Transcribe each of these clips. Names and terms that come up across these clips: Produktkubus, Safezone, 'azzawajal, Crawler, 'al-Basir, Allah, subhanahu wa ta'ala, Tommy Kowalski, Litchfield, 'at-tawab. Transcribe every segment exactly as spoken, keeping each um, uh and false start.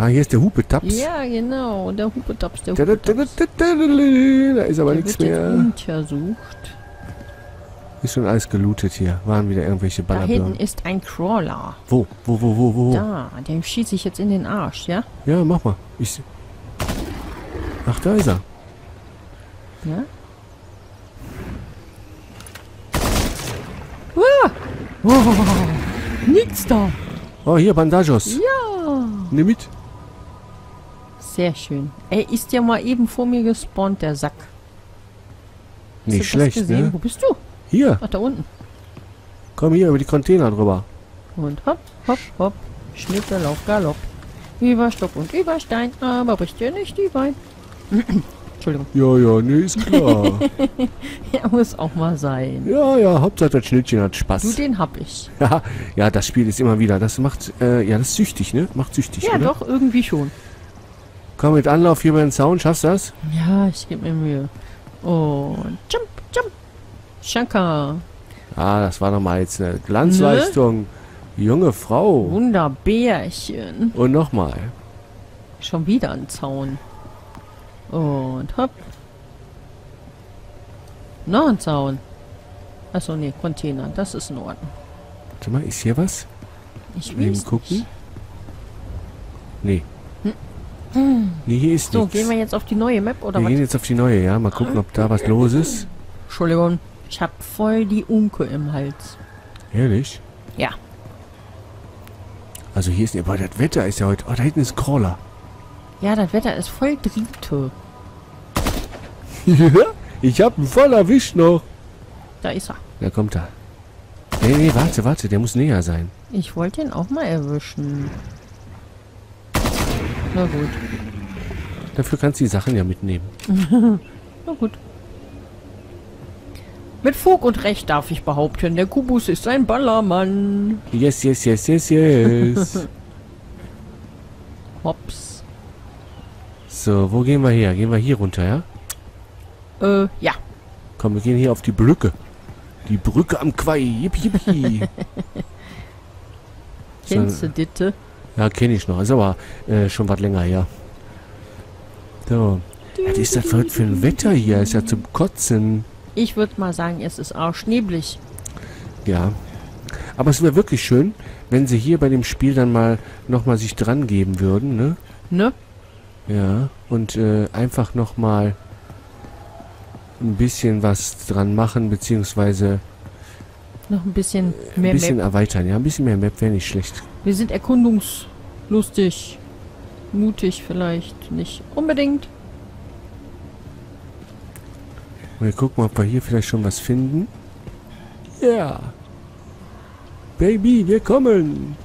Ah, hier ist der Hupetaps. Ja, genau, der Hupetaps, der Hupetaps. Da ist aber nichts mehr. Der wird untersucht. Ist schon alles gelootet hier. Waren wieder irgendwelche Ballerbirnen. Da hinten ist ein Crawler. Wo? Wo, wo, wo, wo? Da, den schieße ich jetzt in den Arsch, ja? Ja, mach mal. Ich... Ach, da ist er. Ja? Ah! Oh, oh, oh, oh. Nix da. Oh, hier, Bandagos. Ja. Nimm mit. Sehr schön. Ey, ist ja mal eben vor mir gespawnt, der Sack. Hast Nicht schlecht, ne? Wo bist du? Hier. Ach, da unten. Komm hier, über die Container drüber. Und hopp, hopp, hopp. Schnitterlauf, Galopp. Über Stock und über Stein, aber bricht dir nicht die Beine. Entschuldigung. Ja, ja, nee, ist klar. Ja, muss auch mal sein. Ja, ja, Hauptsache das Schnittchen hat Spaß. Du, den hab ich. Ja, das Spiel ist immer wieder, das macht, äh, ja, das ist süchtig, ne? Macht süchtig, Ja, oder? doch, irgendwie schon. Komm, mit Anlauf hier über den Zaun, schaffst du das? Ja, ich geb mir Mühe. Und jump, jump. Schanka. Ah, das war nochmal jetzt eine Glanzleistung. Ne? Junge Frau. Wunderbärchen. Und nochmal. Schon wieder ein Zaun. Und hopp. Noch ein Zaun. Achso, nee, Container. Das ist in Ordnung. Warte mal, ist hier was? Ich will gucken. Nee. Hm. Hm. Nee, hier ist so, nichts. So, gehen wir jetzt auf die neue Map, oder wir was? Wir gehen jetzt auf die neue, ja. Mal gucken, ob da was los ist. Entschuldigung. Ich hab voll die Unke im Hals. Ehrlich? Ja. Also hier ist... Aber das Wetter ist ja heute... Oh, da hinten ist ein Crawler. Ja, das Wetter ist voll Dritte. Ja, ich hab ihn voll erwischt noch. Da ist er. Da kommt er. Nee, nee, warte, warte. Der muss näher sein. Ich wollte ihn auch mal erwischen. Na gut. Dafür kannst du die Sachen ja mitnehmen. Na gut. Mit Fug und Recht darf ich behaupten, der Kubus ist ein Ballermann. Yes, yes, yes, yes, yes. Hops. So, wo gehen wir her? Gehen wir hier runter, ja? Äh, ja. Komm, wir gehen hier auf die Brücke. Die Brücke am Quai. Yippie, yippie. Kennst du Ditte? Ja, kenne ich noch. Ist aber äh, schon was länger her. So. Was ist das für, für ein Wetter hier? Ist ja zum Kotzen. Ich würde mal sagen, es ist auch schneeblig. Ja. Aber es wäre wirklich schön, wenn sie hier bei dem Spiel dann mal nochmal sich dran geben würden, ne? Ne? Ja. Und äh, einfach nochmal ein bisschen was dran machen, beziehungsweise noch ein bisschen mehr Map. Ein bisschen erweitern, ja. Ein bisschen mehr Map wäre nicht schlecht. Wir sind erkundungslustig. Mutig vielleicht. Nicht unbedingt. Wir gucken, ob wir hier vielleicht schon was finden. Ja. Yeah. Baby, wir kommen.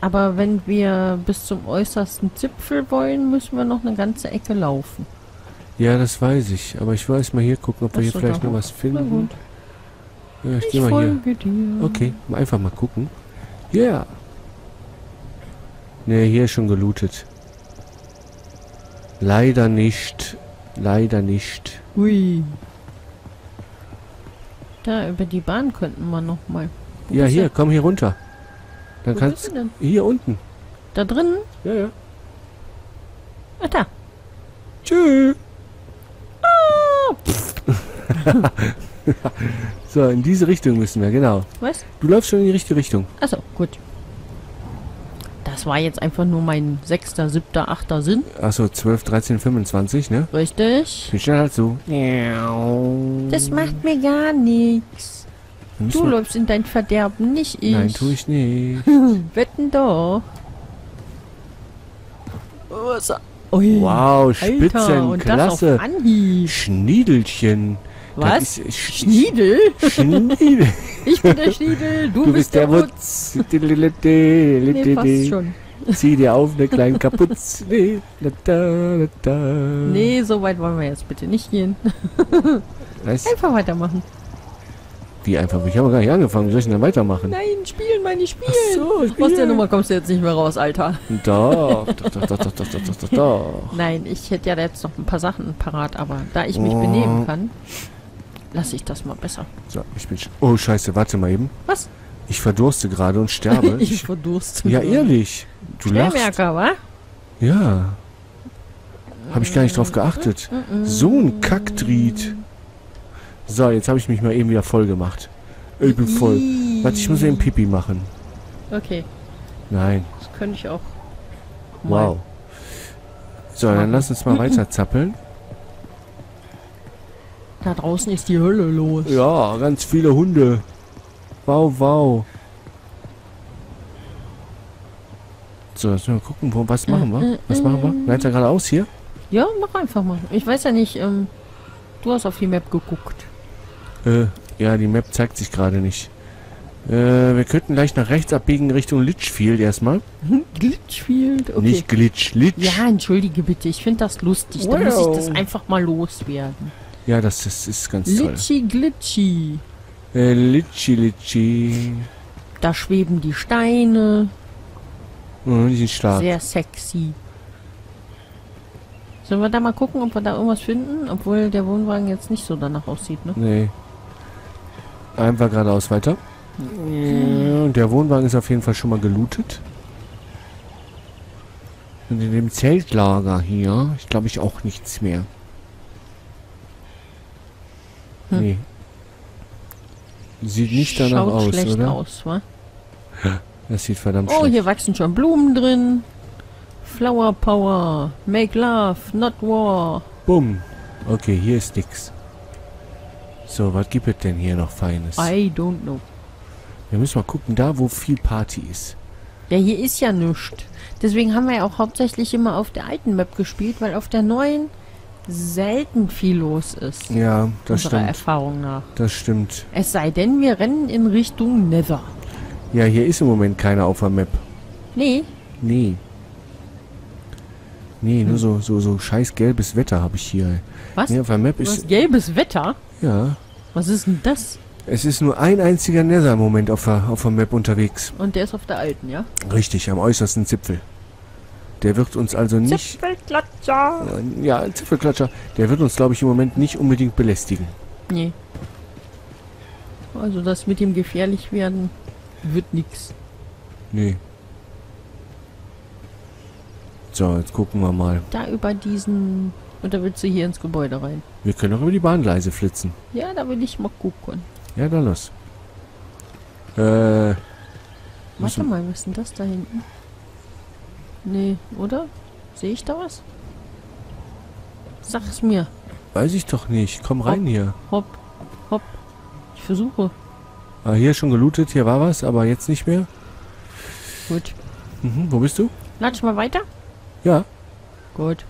Aber wenn wir bis zum äußersten Zipfel wollen, müssen wir noch eine ganze Ecke laufen. Ja, das weiß ich. Aber ich will erst mal hier gucken, ob das wir hier vielleicht noch was finden. Na gut. Ja, ich ich folge hier. dir. Okay, einfach mal gucken. Ja. Yeah. Ne, hier ist schon gelootet. Leider nicht. Leider nicht. Ui. Da, über die Bahn könnten wir nochmal. Ja, hier, er? komm hier runter. Dann Wo kannst du. Hier unten. Da drinnen? Ja, ja. Ach, da. Tschüss. Ah, so, in diese Richtung müssen wir, genau. Was? Du läufst schon in die richtige Richtung. Achso, gut. Das war jetzt einfach nur mein sechster, siebter, achter Sinn. Achso, zwölf, dreizehn, fünfundzwanzig, ne? Richtig. Wie schnell hast du? Das macht mir gar nichts. Du läufst in dein Verderben, nicht ich. Nein, tue ich nicht. Wetten doch. Ui. Wow, Spitzenklasse. Schniedelchen. Was? Sch Schniedel? Schniedel. Ich bin der Schniedel, du, du bist der, der Wutz. Nee, passt schon. Zieh dir auf, ne kleinen Kaputz. Nee, nee, so weit wollen wir jetzt bitte nicht gehen. Was? Einfach weitermachen. Wie einfach? Ich habe gar nicht angefangen. Wie soll ich denn dann weitermachen? Nein, spielen, meine Spielen. Ach so, spielen. Aus der Nummer kommst du jetzt nicht mehr raus, Alter. Doch, doch, doch, doch, doch, doch, doch, doch, doch. Nein, ich hätte ja jetzt noch ein paar Sachen parat, aber da ich mich oh. benehmen kann... Lass ich das mal besser. So, ich bin... Sch oh, scheiße, warte mal eben. Was? Ich verdurste gerade und sterbe. ich verdurste. Ja, ehrlich. Du lachst. Wa? Ja. Habe ich gar nicht drauf geachtet. So ein Kacktried. So, jetzt habe ich mich mal eben wieder voll gemacht. Ich bin voll. Warte, ich muss eben Pipi machen. Okay. Nein. Das könnte ich auch. Mal. Wow. So, dann lass uns mal weiter zappeln. Da draußen ist die Hölle los. Ja, ganz viele Hunde. Wow, wow. So, jetzt mal gucken, wo, was machen wir? Was machen wir? Leiter geradeaus hier? Ja, mach einfach mal. Ich weiß ja nicht, ähm, du hast auf die Map geguckt. Äh, ja, die Map zeigt sich gerade nicht. Äh, wir könnten gleich nach rechts abbiegen Richtung Litchfield erstmal. Litchfield? Okay. Nicht Glitch, Litch. Ja, entschuldige bitte, ich finde das lustig. Wow. Da muss ich das einfach mal loswerden. Ja, das, das ist ganz toll. Litchi, glitchi. Äh, Litchi, Litchi. Da schweben die Steine. Mhm, die sind stark. Sehr sexy. Sollen wir da mal gucken, ob wir da irgendwas finden? Obwohl der Wohnwagen jetzt nicht so danach aussieht, ne? Nee. Einfach geradeaus weiter. Und der Wohnwagen ist auf jeden Fall schon mal gelootet. Und in dem Zeltlager hier, ich glaube ich auch nichts mehr. Hm. Nee. Sieht nicht danach Schaut aus, oder? Schaut schlecht aus, wa? Ja, das sieht verdammt schlecht. Oh, hier wachsen schon Blumen drin. Flower Power. Make love, not war. Bumm. Okay, hier ist nix. So, was gibt es denn hier noch Feines? I don't know. Wir müssen mal gucken, da wo viel Party ist. Ja, hier ist ja nichts. Deswegen haben wir ja auch hauptsächlich immer auf der alten Map gespielt, weil auf der neuen selten viel los ist. Ja, das stimmt. Unserer Erfahrung nach. Das stimmt. Es sei denn, wir rennen in Richtung Nether. Ja, hier ist im Moment keiner auf der Map. Nee. Nee. Nee, hm. nur so, so, so scheiß gelbes Wetter habe ich hier. Was? Nee, auf der Map ist gelbes Wetter? Ja. Was ist denn das? Es ist nur ein einziger Nether im Moment auf der, auf der Map unterwegs. Und der ist auf der alten, ja? Richtig, am äußersten Zipfel. Der wird uns also nicht... Zipfelklatscher! Ja, Zipfelklatscher. Der wird uns, glaube ich, im Moment nicht unbedingt belästigen. Nee. Also das mit dem gefährlich werden wird nix. Nee. So, jetzt gucken wir mal. Da über diesen... Und da willst du hier ins Gebäude rein. Wir können auch über die Bahngleise flitzen. Ja, da will ich mal gucken. Ja, dann los. Äh. Warte mal, was ist denn das da hinten? Nee, oder? Sehe ich da was? Sag's mir. Weiß ich doch nicht. Komm rein hopp, hier. Hopp, hopp. Ich versuche. Ah, hier schon gelootet. Hier war was, aber jetzt nicht mehr. Gut. Mhm, wo bist du? Latsch mal weiter? Ja. Gut.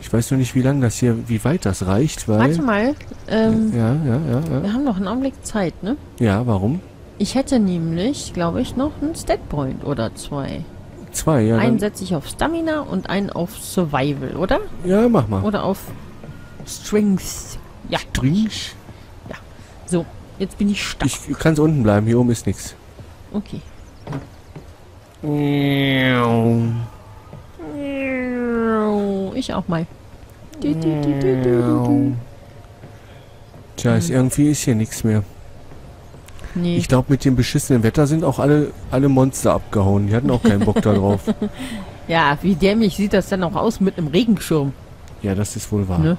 Ich weiß nur nicht, wie lange das hier, wie weit das reicht, weil... Warte mal, ähm, ja, ja, ja, ja. wir haben noch einen Augenblick Zeit, ne? Ja, warum? Ich hätte nämlich, glaube ich, noch einen Statpoint oder zwei. Zwei, ja. Einen setze ich auf Stamina und einen auf Survival, oder? Ja, mach mal. Oder auf Strength. Ja. Strength? Ja. So, jetzt bin ich stark. Ich kann so unten bleiben, hier oben ist nichts. Okay. Ich auch mal. Du, du, du, du, du, du. Tja, ist, irgendwie ist hier nichts mehr. Nee. Ich glaube, mit dem beschissenen Wetter sind auch alle, alle Monster abgehauen. Die hatten auch keinen Bock darauf. Ja, wie dämlich sieht das dann auch aus mit einem Regenschirm. Ja, das ist wohl wahr. Ne?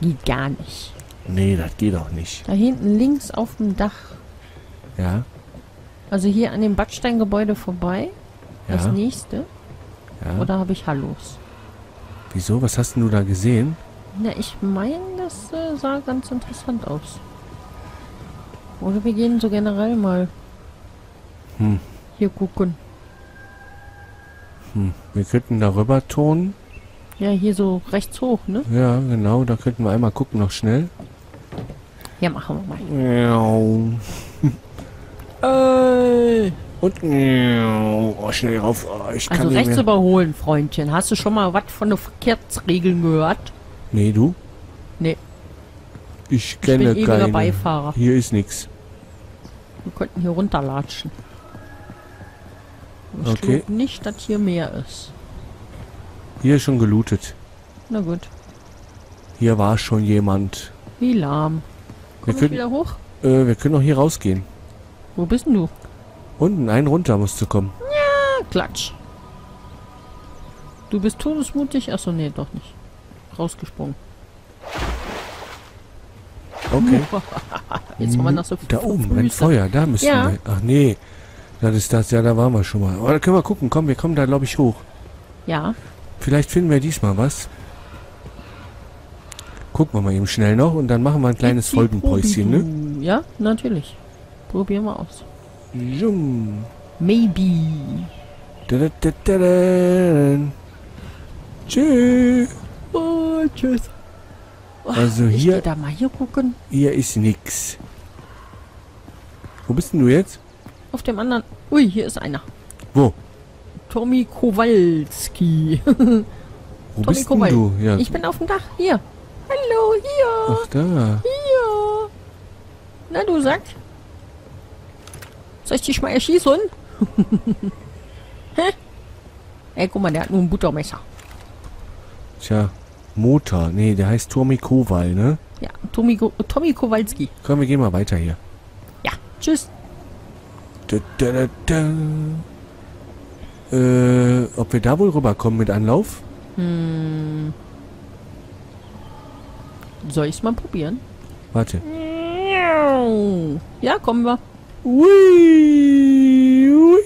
Geht gar nicht. Nee, das geht auch nicht. Da hinten links auf dem Dach. Ja. Also hier an dem Backsteingebäude vorbei. Ja. Das nächste. Ja. Oder habe ich Hallos? Wieso? Was hast denn du da gesehen? Na, ich meine, das äh, sah ganz interessant aus. Oder wir gehen so generell mal hm. hier gucken. Hm. Wir könnten darüber turnen. Ja, hier so rechts hoch, ne? Ja, genau. Da könnten wir einmal gucken, noch schnell. Ja, machen wir mal. äh. Und oh, schnell rauf. Oh, ich kann also rechts mehr. Überholen, Freundchen. Hast du schon mal was von den Verkehrsregeln gehört? Nee, du? Nee. Ich kenne ich bin keine. Beifahrer. Hier ist nichts. Wir könnten hier runterlatschen. Ich okay. glaube nicht, dass hier mehr ist. Hier ist schon gelootet. Na gut. Hier war schon jemand. Wie lahm. Komm ich wieder hoch? Äh, wir können doch hier rausgehen. Wo bist denn du? Unten, einen runter musst du kommen. Ja, klatsch. Du bist todesmutig? Achso, nee, doch nicht. Rausgesprungen. Okay. Jetzt haben wir noch so viel. Da oben, ein Feuer, da müssen ja. wir. Ach nee. Das ist das, ja, da waren wir schon mal. Aber da können wir gucken, komm, wir kommen da, glaube ich, hoch. Ja. Vielleicht finden wir diesmal was. Gucken wir mal eben schnell noch und dann machen wir ein kleines Folgenpäuschen, ne? Ja, natürlich. Probieren wir aus. Zoom. Maybe. Da, da, da, da, da. Tschüss. Oh, tschüss. Oh, also hier. Ich geh da mal hier gucken. Hier ist nix. Wo bist denn du jetzt? Auf dem anderen. Ui, hier ist einer. Wo? Tommy Kowalski. Wo Tommy bist Kowal. du? Ja. Ich bin auf dem Dach. Hier. Hallo, hier. Ach, da. Hier. Na, du Sack. Soll ich dich mal erschießen? Hä? Ey, guck mal, der hat nur ein Buttermesser. Tja, Motor. Nee, der heißt Tommy Kowal, ne? Ja, Tommy, Ko Tommy Kowalski. Komm, wir gehen mal weiter hier. Ja, tschüss. Da, da, da, da. Äh, ob wir da wohl rüberkommen mit Anlauf? Hm. Soll ich es mal probieren? Warte. Ja, kommen wir. Ui, ui.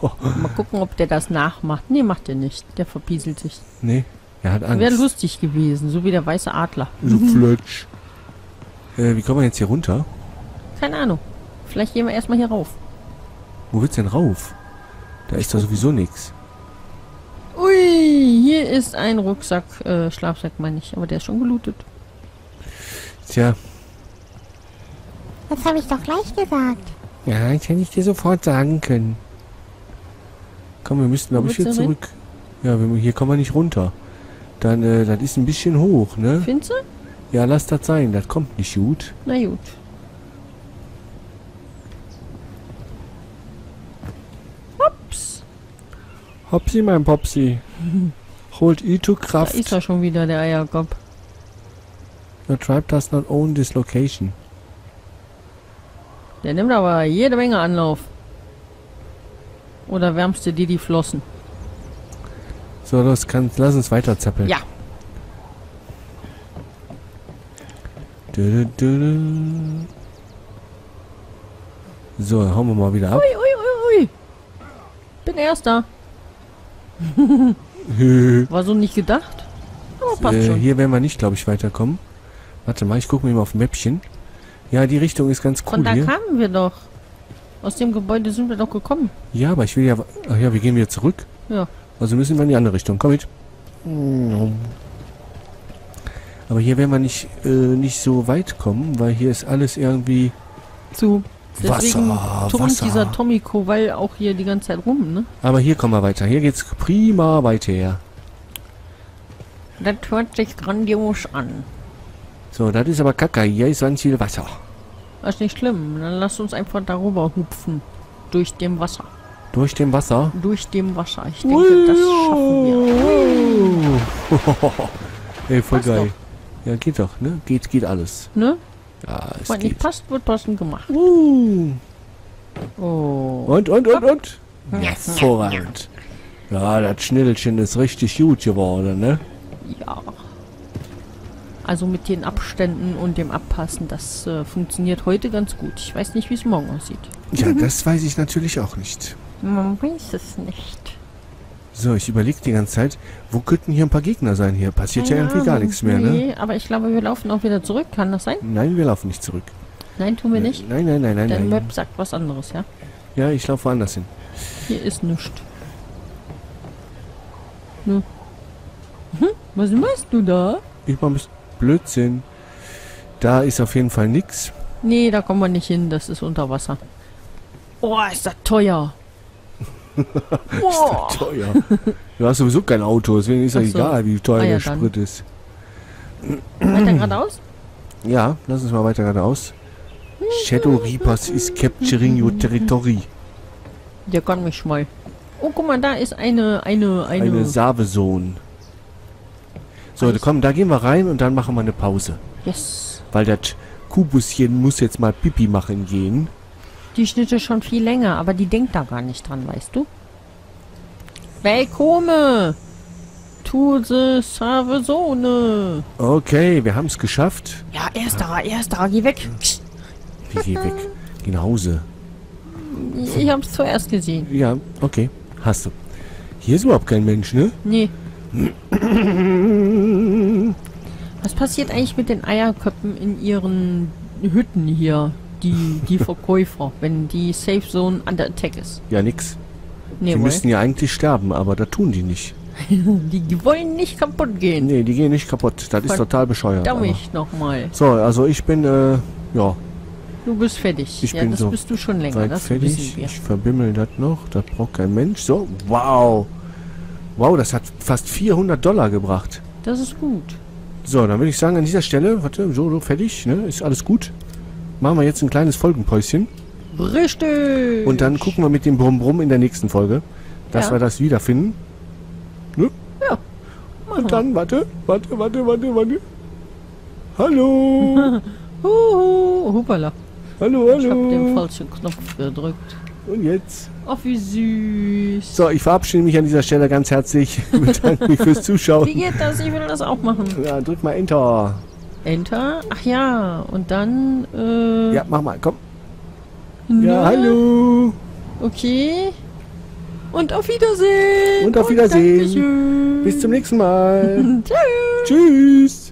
Mal gucken, ob der das nachmacht. Nee, macht er nicht. Der verpieselt sich. Nee, er hat Angst. Wäre lustig gewesen, so wie der weiße Adler. So flutsch. Äh, wie kommen wir jetzt hier runter? Keine Ahnung. Vielleicht gehen wir erstmal hier rauf. Wo willst du denn rauf? Da ist doch sowieso nichts. Ui, hier ist ein Rucksack. Äh, Schlafsack meine ich, aber der ist schon gelootet. Tja. Das habe ich doch gleich gesagt. Ja, das hätte ich dir sofort sagen können. Komm, wir müssten aber hier zurück. Ja, wir, hier kommen wir nicht runter. Dann, äh, das ist ein bisschen hoch, ne? Findest du? Ja, lass das sein. Das kommt nicht gut. Na gut. Hops. Hopsi, mein Popsi. Holt I to Kraft. Da ist ja schon wieder der Eierkopf. The tribe does not own this location. Der nimmt aber jede Menge Anlauf. Oder wärmst du dir die Flossen? So, das kann, lass uns weiter zappeln. Ja. Du, du, du. So, hauen wir mal wieder ab. Ui, ui, ui, ui. Bin Erster. War so nicht gedacht. Aber passt äh, schon. Hier werden wir nicht, glaube ich, weiterkommen. Warte mal, ich gucke mir mal auf dem Mäppchen. Ja, die Richtung ist ganz cool. Von da hier kamen wir doch. Aus dem Gebäude sind wir doch gekommen. Ja, aber ich will ja... Ach ja, wir gehen wieder zurück. Ja. Also müssen wir in die andere Richtung. Komm mit. Aber hier werden wir nicht, äh, nicht so weit kommen, weil hier ist alles irgendwie... Zu. Deswegen turmt dieser Tommy Kowal auch hier die ganze Zeit rum, ne? Aber hier kommen wir weiter. Hier geht's prima weiter. Das hört sich grandios an. So, das ist aber Kacke. Hier ist ganz viel Wasser. Das ist nicht schlimm. Dann lass uns einfach darüber hupfen. Durch dem Wasser. Durch dem Wasser? Durch dem Wasser. Ich denke, Uiuh. das schaffen wir. Ey, voll passt geil. Doch. Ja, geht doch, ne? Geht, geht alles. Ne? Ja, es Wenn geht. nicht passt, wird passend gemacht. Uh. Oh. Und, und, und, und? Yes. Vorrangig. Ja, das Schnittelchen ist richtig gut geworden, ne? Ja. Also mit den Abständen und dem Abpassen, das äh, funktioniert heute ganz gut. Ich weiß nicht, wie es morgen aussieht. Ja, das weiß ich natürlich auch nicht. Man weiß es nicht. So, ich überlege die ganze Zeit, wo könnten hier ein paar Gegner sein? Hier passiert ja, ja irgendwie gar nichts mehr, ne? Nee, aber ich glaube, wir laufen auch wieder zurück. Kann das sein? Nein, wir laufen nicht zurück. Nein, tun wir ja, nicht? Nein, nein, nein, nein. Der Map sagt was anderes, ja? Ja, ich laufe woanders hin. Hier ist nichts. Hm. Hm? Was machst du da? Ich mach ein bisschen Blödsinn. Da ist auf jeden Fall nichts. Nee, da kommen wir nicht hin. Das ist unter Wasser. Oh, ist das teuer. Ist das teuer. Du hast sowieso kein Auto, deswegen ist ja egal, wie teuer ah, ja, der Sprit dann. ist. Weiter geradeaus? Ja, lass uns mal weiter geradeaus. Shadow Reapers is capturing your territory. Der kann mich mal. Oh, guck mal, da ist eine... Eine, eine, eine Saveson. So, komm, da gehen wir rein und dann machen wir eine Pause. Yes. Weil das Kubuschen muss jetzt mal Pipi machen gehen. Die Schnitte schon viel länger, aber die denkt da gar nicht dran, weißt du? Willkommen! Tuse Savesone! Okay, wir haben es geschafft. Ja, erster, erster, geh weg! Wie geh weg? Geh nach Hause. Ich hab's zuerst gesehen. Ja, okay. Hast du. Hier ist überhaupt kein Mensch, ne? Nee. Was passiert eigentlich mit den Eierköpfen in ihren Hütten hier? Die, die Verkäufer, wenn die Safe Zone under attack ist. Ja, nix. Nee, die müssen ja eigentlich sterben, aber da tun die nicht. Die wollen nicht kaputt gehen. Nee, die gehen nicht kaputt. Das Verdammt ist total bescheuert. Verdammt ich nochmal. So, also ich bin, äh, ja. Du bist fertig. Ich ja, bin das so bist du schon länger. Das fertig. Ich verbimmel das noch. Das braucht kein Mensch. So, wow. Wow, das hat fast vierhundert Dollar gebracht. Das ist gut. So, dann würde ich sagen, an dieser Stelle, warte, so, so, fertig, ne? Ist alles gut. Machen wir jetzt ein kleines Folgenpäuschen. Richtig. Und dann gucken wir mit dem Brumm-Brumm in der nächsten Folge, dass ja. wir das wiederfinden. Ne? Ja. Machen Und dann, warte, warte, warte, warte, warte. Hallo. Huhu, hoppala. Hallo, hallo. Ich habe den falschen Knopf gedrückt. Und jetzt? Ach, wie süß. So, ich verabschiede mich an dieser Stelle ganz herzlich. Ich bedanke mich fürs Zuschauen. Wie geht das? Ich will das auch machen. Ja, drück mal Enter. Enter? Ach ja, und dann, äh... Ja, mach mal, komm. Ne? Ja, hallo. Okay. Und auf Wiedersehen. Und auf Wiedersehen. Und Bis zum nächsten Mal. Tschüss. Tschüss.